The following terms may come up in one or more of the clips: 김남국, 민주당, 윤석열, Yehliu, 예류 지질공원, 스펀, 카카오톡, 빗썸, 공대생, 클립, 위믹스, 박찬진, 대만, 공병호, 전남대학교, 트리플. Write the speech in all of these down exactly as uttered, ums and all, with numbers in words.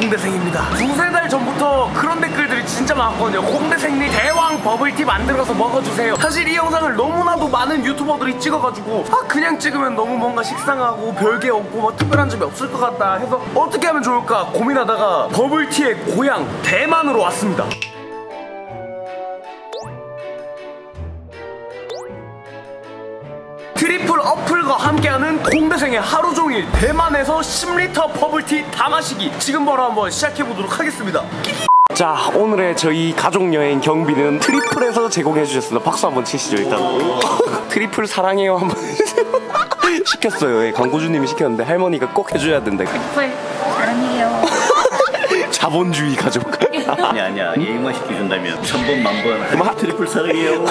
공대생입니다. 두세 달 전부터 그런 댓글들이 진짜 많았거든요. 공대생님 대왕 버블티 만들어서 먹어주세요. 사실 이 영상을 너무나도 많은 유튜버들이 찍어가지고 아 그냥 찍으면 너무 뭔가 식상하고 별게 없고 뭐 특별한 점이 없을 것 같다 해서 어떻게 하면 좋을까 고민하다가 버블티의 고향 대만으로 왔습니다. 트리플 어플과 함께하는 공대생의 하루종일 대만에서 십 리터 버블티 다 마시기, 지금 바로 한번 시작해보도록 하겠습니다. 자, 오늘의 저희 가족여행 경비는 트리플에서 제공해주셨습니다. 박수 한번 치시죠. 일단 트리플 사랑해요 한번 해주세요. 시켰어요. 예, 광고주님이 시켰는데 할머니가 꼭 해줘야 된다. 트리플 사랑해요. 자본주의 가족. 아니야 아니야, 예의만 시켜준다면 천번 만번 트리플 사랑해요.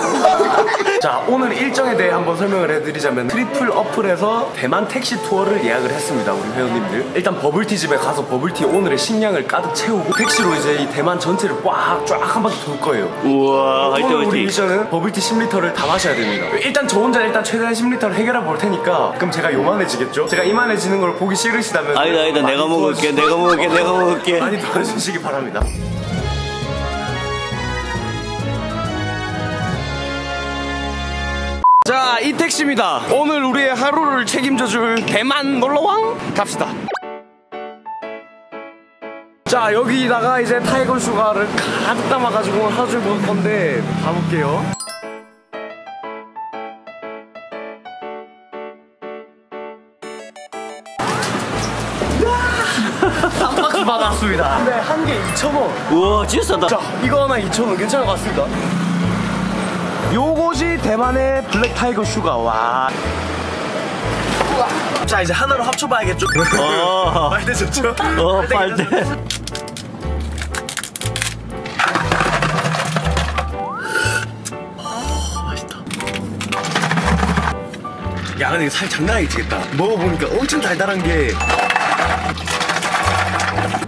자, 오늘 일정에 대해 한번 설명을 해드리자면 트리플 어플에서 대만 택시 투어를 예약을 했습니다. 우리 회원님들 일단 버블티 집에 가서 버블티 오늘의 식량을 가득 채우고 택시로 이제 이 대만 전체를 꽉 쫙 한 바퀴 돌 거예요. 우와. 오늘 화이팅, 우리 미션은 버블티 십 리터를 다 마셔야 됩니다. 일단 저 혼자 일단 최대한 십 리터를 해결해 볼 테니까 그럼 제가 요만해지겠죠? 제가 이만해지는 걸 보기 싫으시다면 아니다 아니다 내가 먹을게 내가 먹을게 내가 먹을게 많이 도와주시기 바랍니다. 자, 이 택시입니다. 오늘 우리의 하루를 책임져줄 대만 놀러왕 갑시다. 자, 여기다가 이제 타이거 슈가를 가득 담아가지고 하루 종일 먹을 건데 가볼게요. 삼 박스 받았습니다. 근데 한 개 이천 원. 우와, 진짜 싸다. 자, 이거 하나 이천 원 괜찮은 것 같습니다. 요것이 대만의 블랙 타이거 슈가. 와. 우와. 자, 이제 하나로 합쳐봐야겠죠? 어. 빨대 좋죠? 어, 빨대. 아, 맛있다. 야, 근데 이거 살 장난 아니겠다. 먹어보니까 엄청 달달한 게.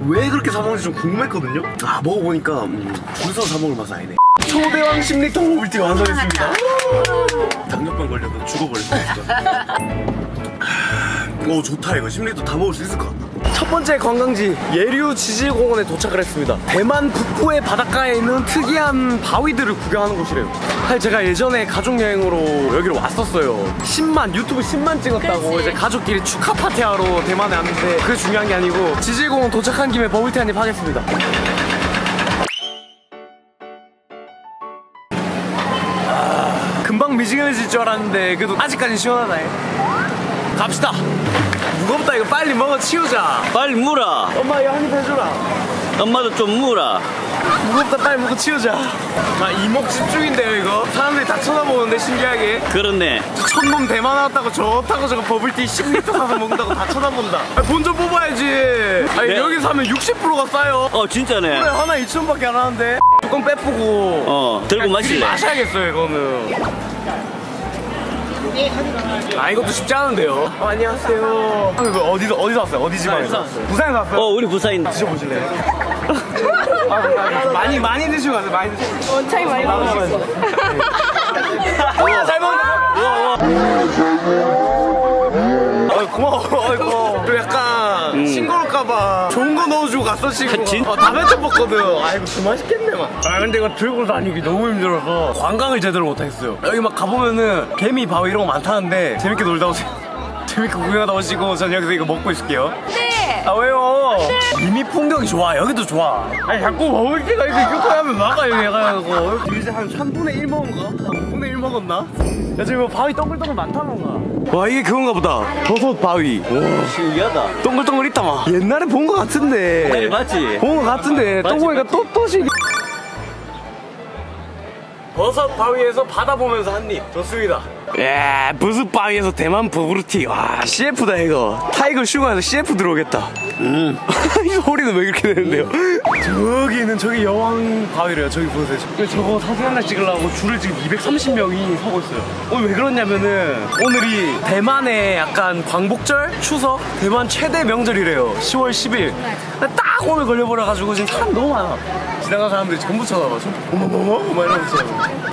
왜 그렇게 사먹는지 좀 궁금했거든요? 아, 먹어보니까 음, 군산 사먹을 맛은 아니네. 초대왕 십 리터 버블티가 완성했습니다. 당뇨병 걸려서 죽어버릴 수 있을까? 오, 좋다. 이거 십 리터 다 먹을 수 있을 것 같다. 첫 번째 관광지 예류 지질공원에 도착을 했습니다. 대만 북부의 바닷가에 있는 특이한 바위들을 구경하는 곳이래요. 사실 제가 예전에 가족여행으로 여기로 왔었어요. 십만, 유튜브 십만 찍었다고. 그치. 이제 가족끼리 축하 파티하러 대만에 왔는데 그게 중요한 게 아니고 지질공원 도착한 김에 버블티 한입 하겠습니다. 금방 미지근해질 줄 알았는데 그래도 아직까지 시원하다. 해. 갑시다. 무겁다. 이거 빨리 먹어 치우자. 빨리 물어. 엄마 이거 한입 해줘라. 엄마도 좀 물어. 무겁다. 빨리 먹어 치우자. 아, 이목 집중인데요 이거. 사람들이 다 쳐다보는데 신기하게. 그렇네. 첫놈 대만 왔다고 좋다고 저거 버블티 십 리터 사서 먹는다고 다 쳐다본다. 아, 본전 뽑아야지. 아니 네. 여기서 하면 육십 퍼센트가 싸요. 어 진짜네. 그래 하나 이천 원밖에 안 하는데. 뚜껑 빼쁘고 어 들고 마실래? 마셔야겠어요 이거는. 아, 이것도 쉽지 않은데요. 어, 안녕하세요. 아, 어디서 어디서 왔어요? 어디 지방에서? 부산에서 왔어요. 어, 우리 부산인. 드셔보실래요? 아, 아, 많이 많이 드시고 가세요. 많이 드시고. 원창이 많이 먹으셨어. 우와, 잘 먹는다. 우와, 우와. 아, 고마워. 아이고. 또 약간 음. 싱거울까봐 좋은 거 넣어주고 갔어 지금. 아, 다 뱉어먹거든. 아이고, 그 맛있겠네 막. 아, 근데 이거 들고 다니기 너무 힘들어서 관광을 제대로 못하겠어요. 여기 막 가보면은 개미 바위 이런 거 많다는데 재밌게 놀다 오세요. 재밌게 구경하다 오시고 전 여기서 이거 먹고 있을게요. 네. 아, 왜요? 네. 이미 풍경이 좋아. 여기도 좋아. 아니 자꾸 먹을 때가 이렇게 이렇게 하면 막아요 얘가. 이거 이제 한 삼분의 일 먹은 거? 한 오분의 일 먹었나? 야, 지금 바위 동글동글 많다는가? 와, 이게 그건가 보다. 버섯 바위. 와, 신기하다. 동글동글 있다 막. 옛날에 본 거 같은데. 네, 맞지? 본 거 같은데. 또 보니까 또 또 신기. 버섯 바위에서 바다 보면서 한 입. 좋습니다. 예, 버섯 바위에서 대만 버블티. 와, 씨에프다 이거. 타이거 슈가에서 씨에프 들어오겠다. 음. 이 소리는 왜 이렇게 되는데요? 저기 있는 저기 여왕 바위래요. 저기 보세요. 저거 사진 하나 찍으려고 줄을 지금 이백삼십 명이 서고 있어요. 오늘 왜 그러냐면은 오늘이 대만의 약간 광복절? 추석? 대만 최대 명절이래요. 시월 십일. 딱 오늘 걸려버려가지고 지금 사람 너무 많아. 지나가는 사람들이 전부 쳐다봐. 어머머머? 어머 이러면서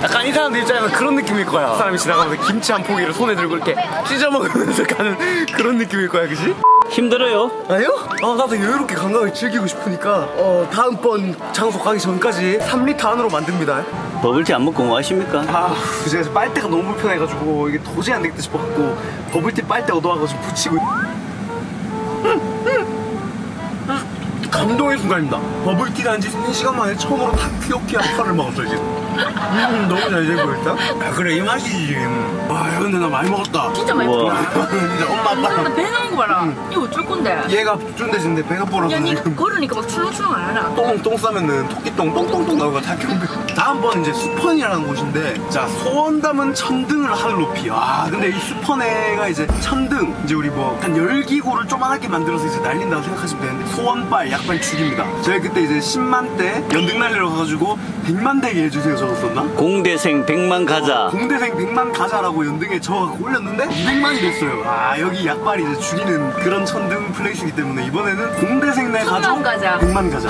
약간 이 사람들 입장에서 그런 느낌일 거야. 그 사람이 지나가면서 김치 한 포기를 손에 들고 이렇게 찢어먹으면서 가는 그런 느낌일 거야, 그치? 힘들어요. 아니요? 아, 나도 여유롭게 건강을 즐기고 싶으니까 어 다음번 장소 가기 전까지 삼 리터 안으로 만듭니다. 버블티 안 먹고 뭐 하십니까? 아, 제가 빨대가 너무 불편해가지고 이게 도저히 안 되겠다 싶어갖고 버블티 빨대 얻어와가지고 붙이고. 감동의 순간입니다. 버블티가 한 지 세 시간 만에 처음으로 탁 귀엽게 아빠를 먹었어, 이제. 음, 너무 잘 되고 있다? 아, 그래, 이 맛이지. 와, 근데 나 많이 먹었다. 진짜 많이 먹었다. 진짜 엄마, 아빠. 나 배 나온 거 봐라. 응. 이거 어쩔 건데? 얘가 쫀대진데 배가 불어서. 야, 니 걸으니까 막 출렁출렁 안 하나? 똥, 똥 싸면은 토끼똥, 똥똥똥 나오고 다 경배. 다음번 이제 수펀이라는 곳인데, 자, 소원담은 천등을 하늘 높이. 아, 근데 이 수펀에가 이제 천등, 이제 우리 뭐, 한 열기구를 조만하게 만들어서 이제 날린다고 생각하시면 되는데, 소원빨, 약발 죽입니다. 저희 그때 이제 십만 대 연등 날리러 가가지고 백만 대기 해주세요 적었었나? 공대생 백만 가자. 어, 공대생 백만 가자라고 연등에 적어갖고 올렸는데 이백만이 됐어요. 아, 여기 약발이 이제 죽이는 그런 천등 플레이스이기 때문에 이번에는 공대생 내 가족 가자. 백만 가자.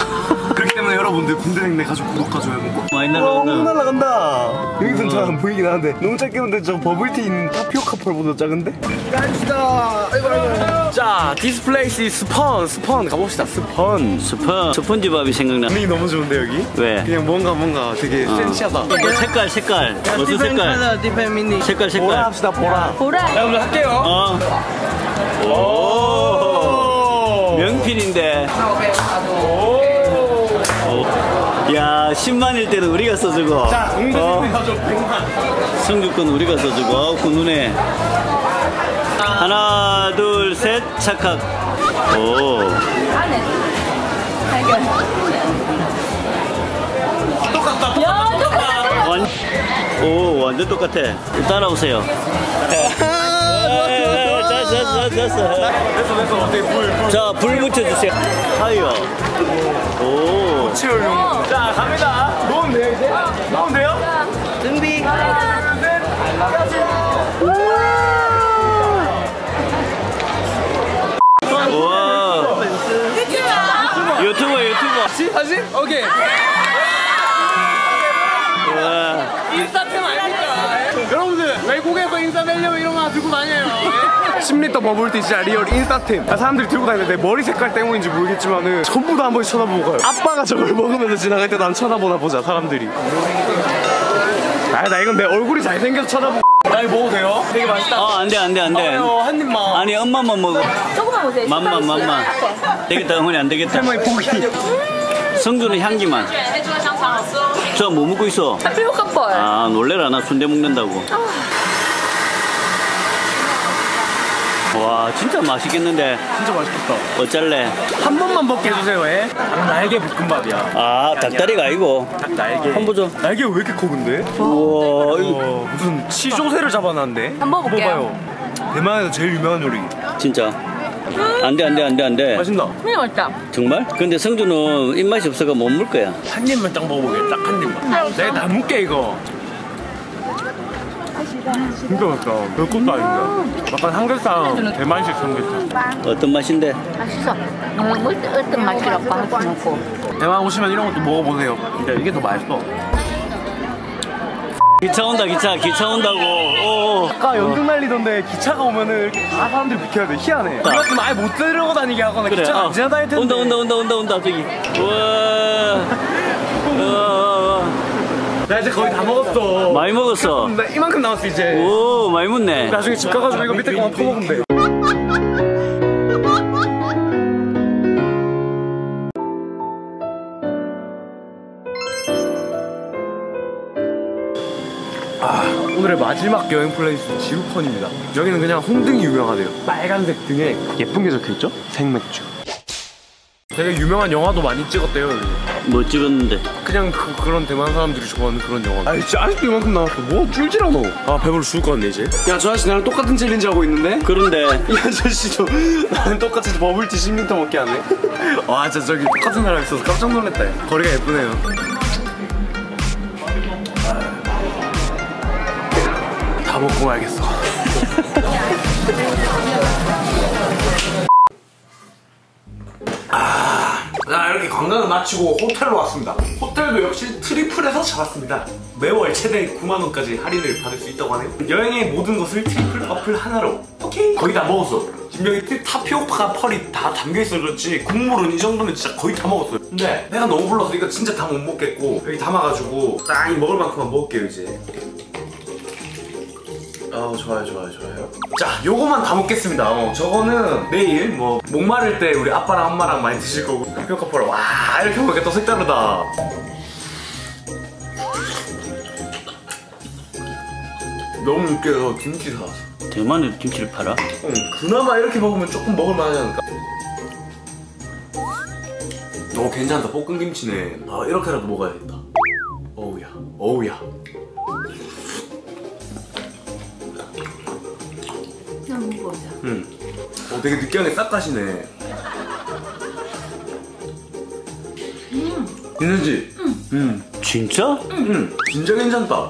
그렇기 때문에 여러분들 공대생 내 가족 구독하줘요. 많이 날아간다. 너무 날아간다. 여기선 잘 안 보이긴 하는데 너무 작게 보는데 저 버블티 있는 타피오 카펄보다 작은데? 갑시다. 아이고 아이고. 자, this place is 스펀. 스펀 가봅시다. 스펀. 스펀, 스펀지밥이 생각나. 분위기 너무 좋은데 여기? 왜? 그냥 뭔가 뭔가 되게 어. 센치하다. 어, 색깔 색깔. 무슨 색깔? 디펜미니. 색깔 색깔. 보라 합시다 보라. 보라. 야, 오늘 할게요. 어. 오. 오. 명필인데. 오. 야, 십만일 때는 우리가 써주고. 자, 응대생님 가족 백만. 성주권 우리가 써주고. 그 눈에. 하나, 둘, 셋, 착각. 오. 똑같다. 야, 똑같다. 완... 오, 완전 똑같아. 따라오세요. 됐어, 됐어, 됐어. 어떻게 불, 불. 자, 불 붙여주세요. 하이어. 오. 치열용. 자, 갑니다. 놓으면 돼요, 이제? 놓으면 돼요? 준비. 하나, 둘, 셋. 우와. 유튜버 유튜버 다시? 다시? 오케이. 인스타템 아닙니까? 여러분들 외국에서 인스타벨리움 이런 거 들고 다녀요. 십 리터 버블티 진짜 리얼 인스타템. 사람들이 들고 다니는데 내 머리 색깔 때문인지 모르겠지만은 전부 다 한 번씩 쳐다보고 가요. 아빠가 저걸 먹으면서 지나갈 때 난 쳐다보나 보자 사람들이. 아니, 나 이건 내 얼굴이 잘생겨서 쳐다보고. 나 이거 먹어도 돼요? 되게 맛있다. 아, 안 돼, 안 돼, 안 돼. 아유, 한 입만. 아니, 엄마만 먹어. 조금만 보세요. 맘만, 맘만. 되겠다, 어머니 안 되겠다. 할머니 보기. 성주는 향기만. 저 뭐 먹고 있어? 타피오 카펄. 아, 놀래라. 나 순대 먹는다고. 와, 진짜 맛있겠는데. 진짜 맛있겠다. 어쩔래? 한 번만 먹게 해주세요. 왜? 날개 볶음밥이야. 아, 닭다리가 아니고 닭 날개. 한번 보죠. 날개가 왜 이렇게 커 근데? 우와, 이거 무슨 치조새를 잡아놨는데? 한번 먹어봐요. 대만에서 제일 유명한 요리. 진짜. 안돼 안돼 안돼 안돼. 맛있나? 네, 맛있다. 정말? 근데 성주는 입맛이 없어서 못 물 거야. 한 입만 딱 먹어보게. 딱 한 입만. 내가 다 물게 이거. 진짜 맛있다. 별것도 아닌데. 약간 삼겹살, 대만식 삼겹살. 어떤 맛인데? 맛있어. 어떤 맛이라고 하지 않고. 대만 오시면 이런 것도 먹어보세요. 진짜 이게 더 맛있어. 기차 온다, 기차. 기차 온다고. 오오. 아까 연등 날리던데 기차가 오면은 이렇게 다 사람들이 비켜야 돼. 희한해. 이것도 아예 못 들으고 다니게 하거나. 그래. 기차가 안 지나다닐 텐데. 온다, 온다, 온다, 온다, 온다. 저기. 우와. 나 이제 거의 다 먹었어. 많이 먹었어. 나 이만큼 남았어 이제. 오, 많이 묻네. 나중에 집 가가지고 이거 밑에 거만 퍼먹으면 돼. 아, 오늘의 마지막 여행 플레이스는 지우펀입니다. 여기는 그냥 홍등이 유명하대요. 빨간색 등에 예쁜 게 적혀있죠? 생맥주. 되게 유명한 영화도 많이 찍었대요. 뭐 찍었는데? 그냥 그, 그런 대만 사람들이 좋아하는 그런 영화. 아니, 아직도 이만큼 나왔어. 뭐 줄질 않아. 아, 배불러 죽을 것 같네 이제. 야, 저 아저씨 나랑 똑같은 챌린지 하고 있는데? 그런데 이 아저씨도 나랑 똑같이 버블티 십 리터 먹게 하네. 와, 진짜 저기 똑같은 사람 있어서 깜짝 놀랐다. 야. 거리가 예쁘네요. 다 먹고 말겠어. 자, 이렇게 관광을 마치고 호텔로 왔습니다. 호텔도 역시 트리플에서 잡았습니다. 매월 최대 구만 원까지 할인을 받을 수 있다고 하네요. 여행의 모든 것을 트리플 어플 하나로 오케이. 거의 다 먹었어. 분명히 타피오카 펄이 다 담겨있어서 그렇지 국물은 이 정도면 진짜 거의 다 먹었어요. 근데 내가 너무 불러서 이거 진짜 다 못 먹겠고 여기 담아가지고 딱 먹을 만큼만 먹을게요 이제. 아우 좋아요 좋아요 좋아요. 자 요거만 다 먹겠습니다. 어, 저거는 내일 뭐 목마를 때 우리 아빠랑 엄마랑 많이 드실 거고. 타피오카 펄 와 이렇게 먹으니까 또 색다르다. 너무 웃겨서 김치 사왔어. 대만에도 김치를 팔아? 응, 그나마 이렇게 먹으면 조금 먹을만 하지 않을까? 오 괜찮다, 볶음김치네. 아 이렇게라도 먹어야겠다. 어우야, 어우야. 그냥 먹어보자. 응. 어 되게 느끼하게 싹 가시네. 음. 괜찮지? 응. 응. 진짜? 응. 응. 진짜 괜찮다.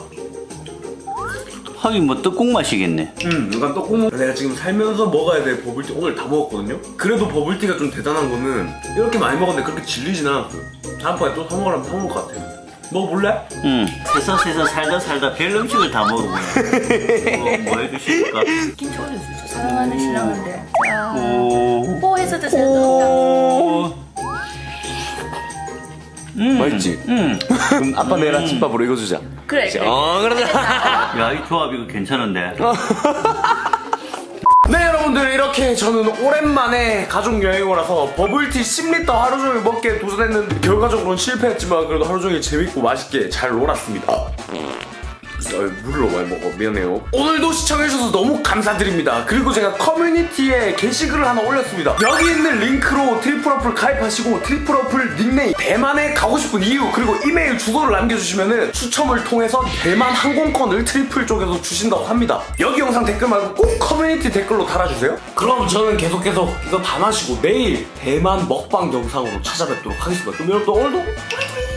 하긴 뭐 떡국 맛이겠네. 음, 약간 떡국. 내가 지금 살면서 먹어야 될 버블티 오늘 다 먹었거든요. 그래도 버블티가 좀 대단한 거는 이렇게 많이 먹었는데 그렇게 질리진 않았어요. 다음번에 또 사 먹으라면 사 먹을 것 같아요. 먹어볼래? 응. 세상 세상 살다 살다 별 음식을 다 먹어보네. 뭐, 뭐 해주실까? 김치 올려주죠. 사랑하는 신랑한테. 자, 호호해서 드세요. 음. 맛있지? 음. 그럼 아빠 음. 내랑 집밥으로 이거 주자. 그래. 그래. 어, 그러자. 야, 이 조합 이거 괜찮은데. 네, 여러분들 이렇게 저는 오랜만에 가족 여행으로서 버블티 십 리터 하루 종일 먹게 도전했는데 결과적으로는 실패했지만 그래도 하루 종일 재밌고 맛있게 잘 놀았습니다. 물로 많이 먹어. 미안해요. 오늘도 시청해주셔서 너무 감사드립니다. 그리고 제가 커뮤니티에 게시글을 하나 올렸습니다. 여기 있는 링크로 트리플 어플 가입하시고 트리플 어플 닉네임, 대만에 가고 싶은 이유, 그리고 이메일 주소를 남겨주시면은 추첨을 통해서 대만 항공권을 트리플 쪽에서 주신다고 합니다. 여기 영상 댓글 말고 꼭 커뮤니티 댓글로 달아주세요. 그럼 저는 계속해서 이거 다 마시고 내일 대만 먹방 영상으로 찾아뵙도록 하겠습니다. 그럼 여러분 오늘도